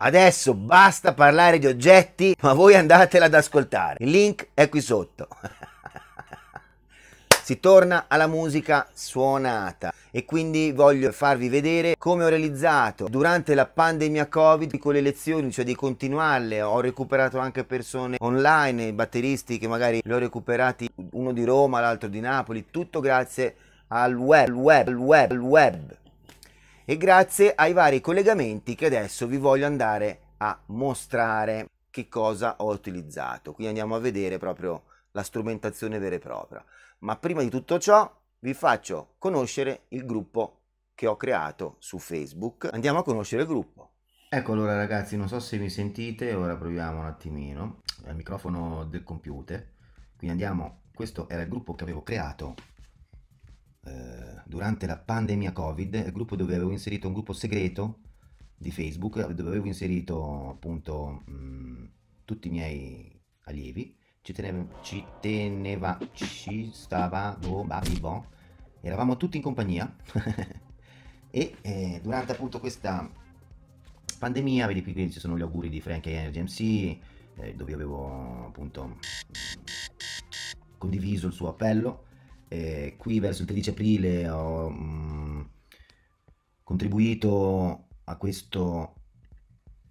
Adesso basta parlare di oggetti, ma voi andatela ad ascoltare. Il link è qui sotto. Si torna alla musica suonata e quindi voglio farvi vedere come ho realizzato durante la pandemia Covid con le lezioni, cioè di continuarle. Ho recuperato anche persone online, batteristi che magari li ho recuperati, uno di Roma, l'altro di Napoli, tutto grazie al web e grazie ai vari collegamenti che adesso vi voglio andare a mostrare che cosa ho utilizzato. Quindi andiamo a vedere proprio la strumentazione vera e propria. Ma prima di tutto ciò vi faccio conoscere il gruppo che ho creato su Facebook. Andiamo a conoscere il gruppo. Ecco, allora ragazzi, non so se mi sentite, ora proviamo un attimino al microfono del computer. Quindi andiamo, questo era il gruppo che avevo creato durante la pandemia Covid, il gruppo dove avevo inserito un gruppo segreto di Facebook, dove avevo inserito appunto tutti i miei allievi. Eravamo tutti in compagnia e durante appunto questa pandemia, vedi qui ci sono gli auguri di Frank Energy MC, dove avevo appunto condiviso il suo appello. Qui verso il 13 aprile ho contribuito a questo.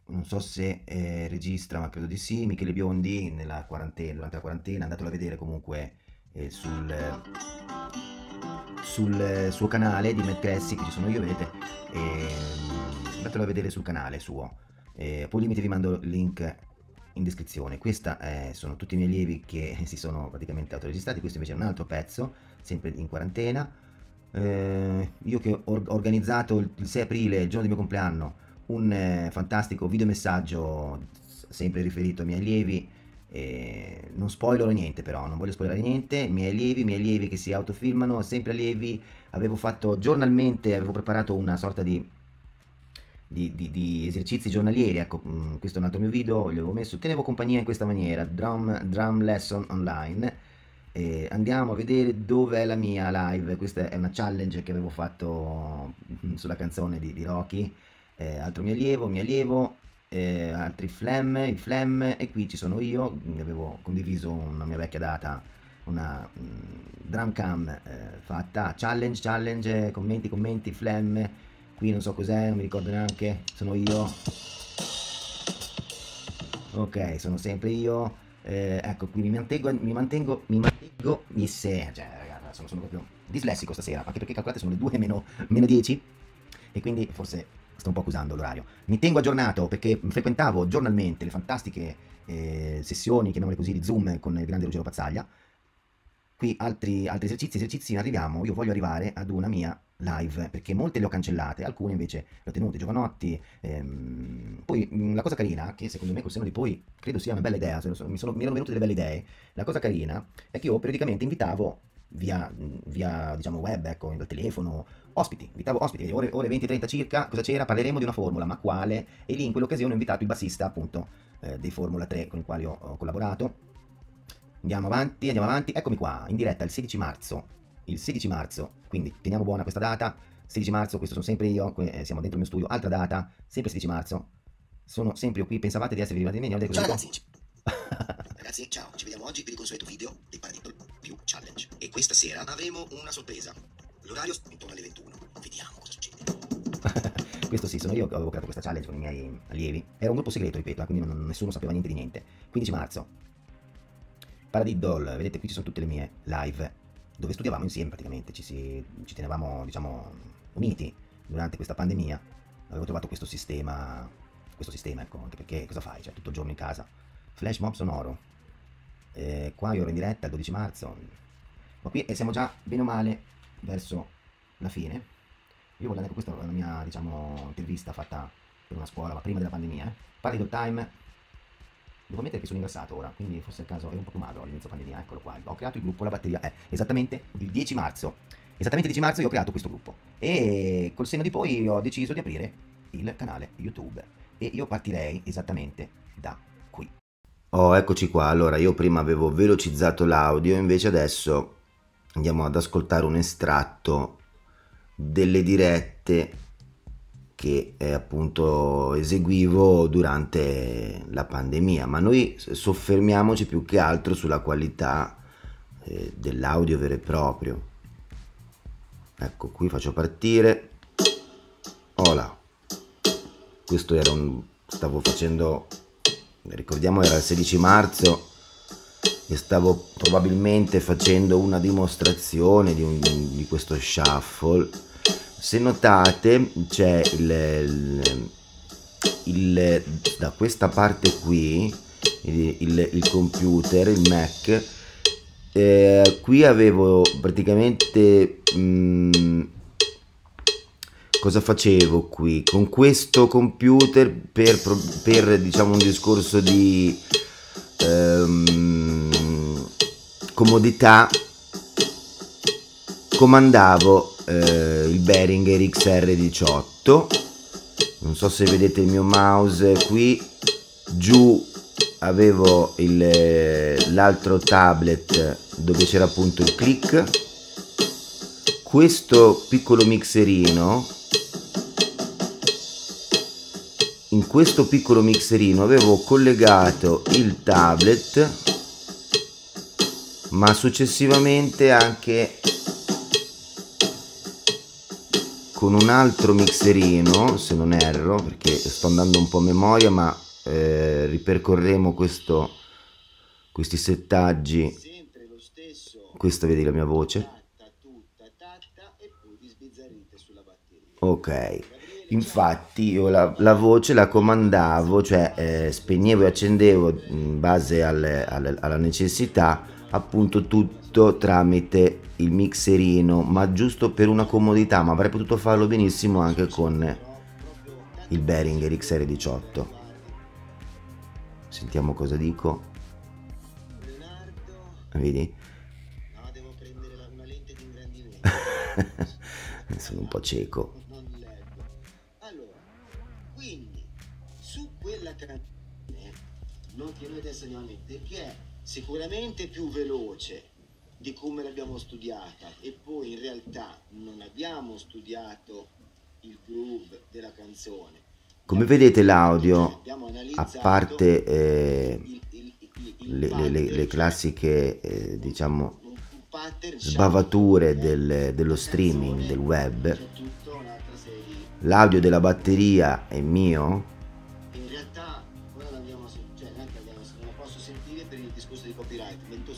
Non so se registra, ma credo di sì. Michele Biondi nella quarantena, durante la quarantena, andatelo a vedere comunque sul suo canale di Metressi, che ci sono io, vedete, andatelo a vedere sul canale suo. Poi limite vi mando il link in descrizione. Questi sono tutti i miei allievi che si sono praticamente autoregistrati, questo invece è un altro pezzo, sempre in quarantena. Io che ho organizzato il 6 aprile, il giorno del mio compleanno, un fantastico videomessaggio sempre riferito ai miei allievi, non spoilerò niente, però non voglio spoilerare niente. Miei allievi che si autofilmano, sempre allievi. Avevo fatto giornalmente, avevo preparato una sorta di esercizi giornalieri, ecco, questo è un altro mio video, li avevo messo, tenevo compagnia in questa maniera, drum lesson online. Andiamo a vedere dov'è la mia live. Questa è una challenge che avevo fatto sulla canzone di Rocky. Altro mio allievo, altri il flam, e qui ci sono io. Avevo condiviso una mia vecchia data, una drum cam fatta, challenge, commenti, flam. Qui non so cos'è, non mi ricordo neanche, sono io. Ok, sono sempre io. Ecco, qui mi mantengo cioè, ragazzi, sono proprio dislessico stasera, anche perché calcolate sono le 2 meno 10 e quindi forse sto un po' accusando l'orario. Mi tengo aggiornato perché frequentavo giornalmente le fantastiche sessioni, chiamiamole così, di Zoom con il grande Ruggero Pazzaglia. Qui altri esercizi arriviamo. Io voglio arrivare ad una mia live, perché molte le ho cancellate, alcune invece le ho tenute, Giovanotti. Poi la cosa carina, che secondo me col senno di poi credo sia una bella idea, mi erano venute delle belle idee. La cosa carina è che io periodicamente invitavo via diciamo web, ecco, dal telefono, invitavo ospiti, ore 20-30 circa. Cosa c'era? Parleremo di una formula, ma quale? E lì in quell'occasione ho invitato il bassista appunto dei Formula 3 con il quale ho collaborato. Andiamo avanti, eccomi qua, in diretta il 16 marzo, quindi teniamo buona questa data, 16 marzo, questo sono sempre io, siamo dentro il mio studio, altra data, sempre 16 marzo, sono sempre io qui, pensavate di essere arrivati a me? Ciao ragazzi! Ragazzi, ciao, ci vediamo oggi per il consueto video di Paradiddle più Challenge. E questa sera avremo una sorpresa. L'orario intorno alle 21. Vediamo cosa succede. Questo sì, sono io che avevo creato questa challenge con i miei allievi. Era un gruppo segreto, ripeto, quindi nessuno sapeva niente di niente. 15 marzo. Paradiddle, vedete qui ci sono tutte le mie live, dove studiavamo insieme praticamente, ci tenevamo, diciamo, uniti durante questa pandemia. Avevo trovato questo sistema, ecco, anche perché cosa fai? Cioè, tutto il giorno in casa. Flash mob sonoro, qua io ero in diretta il 12 marzo, ma qui siamo già bene o male verso la fine. Io voglio, ecco, questa è la mia, diciamo, intervista fatta per una scuola, ma prima della pandemia, Paradiddle time. Devo ammettere che sono ingrassato ora, quindi forse è il caso, ero un po' più magro all'inizio pandemia, eccolo qua, ho creato il gruppo, la batteria, esattamente il 10 marzo, io ho creato questo gruppo, e col senno di poi ho deciso di aprire il canale YouTube, e io partirei esattamente da... Oh, eccoci qua. Allora, io prima avevo velocizzato l'audio, invece adesso andiamo ad ascoltare un estratto delle dirette che appunto eseguivo durante la pandemia, ma noi soffermiamoci più che altro sulla qualità dell'audio vero e proprio. Ecco, qui faccio partire. Hola. Questo era un... stavo facendo... ricordiamo era il 16 marzo e stavo probabilmente facendo una dimostrazione di questo shuffle. Se notate c'è da questa parte qui il computer, il Mac, qui avevo praticamente cosa facevo qui con questo computer per diciamo un discorso di comodità. Comandavo il Behringer XR18, non so se vedete il mio mouse qui, giù avevo l'altro tablet dove c'era appunto il click, questo piccolo mixerino, in questo piccolo mixerino avevo collegato il tablet, ma successivamente anche con un altro mixerino, se non erro, perché sto andando un po' a memoria, ma ripercorremo questi settaggi. Questa vedi la mia voce? Ok, infatti io la voce la comandavo, cioè spegnevo e accendevo in base alla necessità, appunto tutto tramite il mixerino, ma giusto per una comodità, ma avrei potuto farlo benissimo anche con il Behringer XR18. Sentiamo cosa dico. Vedi? No, devo prendere una lente di ingrandimento. Sono un po' cieco. Allora, quindi su quella canzone, non che noi adesso andiamo a mettere, che è sicuramente più veloce di come l'abbiamo studiata, e poi in realtà non abbiamo studiato il groove della canzone. Come vedete l'audio, a parte le classiche diciamo sbavature dello streaming, del web, l'audio della batteria è mio.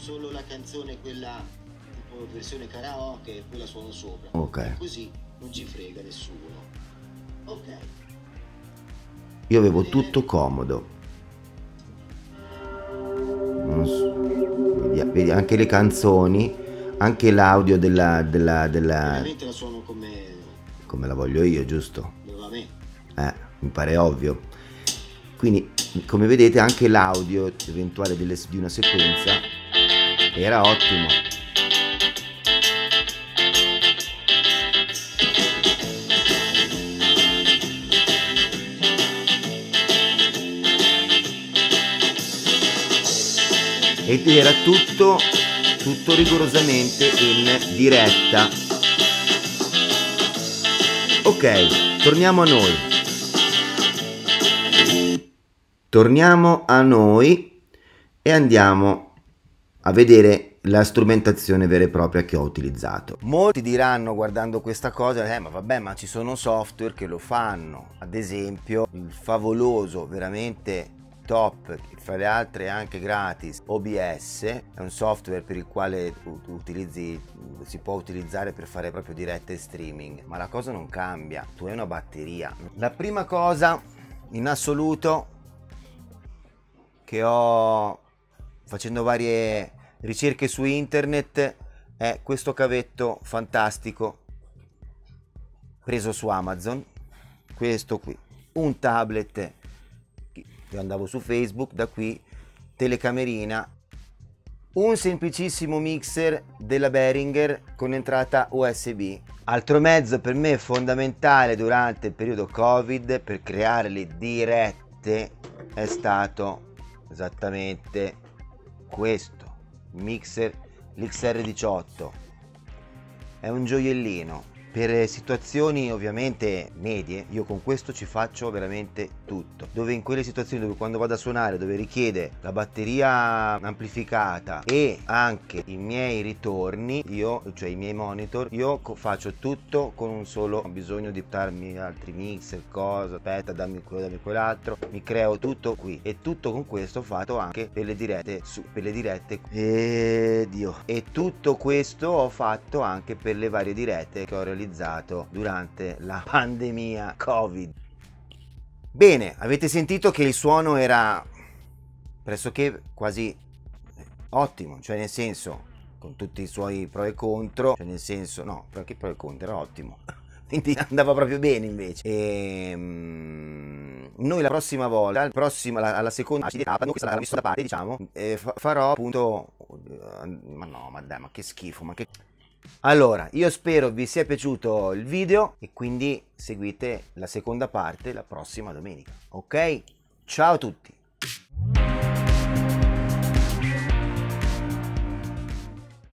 Solo la canzone, quella tipo versione karaoke, quella suono sopra. Ok. Così non ci frega nessuno. Ok. Io avevo tutto comodo. Non so. Vedi anche le canzoni, anche l'audio veramente la suono come la voglio io, giusto? Mi pare ovvio. Quindi, come vedete, anche l'audio eventuale di una sequenza era ottimo. Ed era tutto rigorosamente in diretta. Ok, torniamo a noi. E andiamo a vedere la strumentazione vera e propria che ho utilizzato. Molti diranno, guardando questa cosa, ma vabbè, ma ci sono software che lo fanno, ad esempio il favoloso, veramente top, fra le altre anche gratis, OBS, è un software per il quale si può utilizzare per fare proprio dirette streaming, ma la cosa non cambia, tu hai una batteria. La prima cosa in assoluto che ho, facendo varie ricerche su internet, è questo cavetto fantastico preso su Amazon, questo qui, un tablet, io andavo su Facebook, da qui, telecamerina, un semplicissimo mixer della Behringer con entrata USB. Altro mezzo per me fondamentale durante il periodo Covid per creare le dirette è stato esattamente questo mixer, l'XR18 è un gioiellino. Per situazioni ovviamente medie io con questo ci faccio veramente tutto, dove in quelle situazioni dove quando vado a suonare dove richiede la batteria amplificata e anche i miei ritorni, io cioè i miei monitor, io faccio tutto con un solo, ho bisogno di darmi altri mixer, cosa, aspetta dammi quello, dammi quell'altro, mi creo tutto qui, e tutto con questo ho fatto anche per le dirette e tutto questo ho fatto anche per le varie dirette che ho realizzato durante la pandemia Covid. Bene, avete sentito che il suono era pressoché quasi ottimo, cioè nel senso con tutti i suoi pro e contro, cioè nel senso no, perché pro e contro era ottimo, quindi andava proprio bene invece. E noi la prossima volta, alla seconda parte, diciamo, farò appunto ma no, ma dai, ma che schifo, ma che... Allora, io spero vi sia piaciuto il video e quindi seguite la seconda parte la prossima domenica, ok? Ciao a tutti!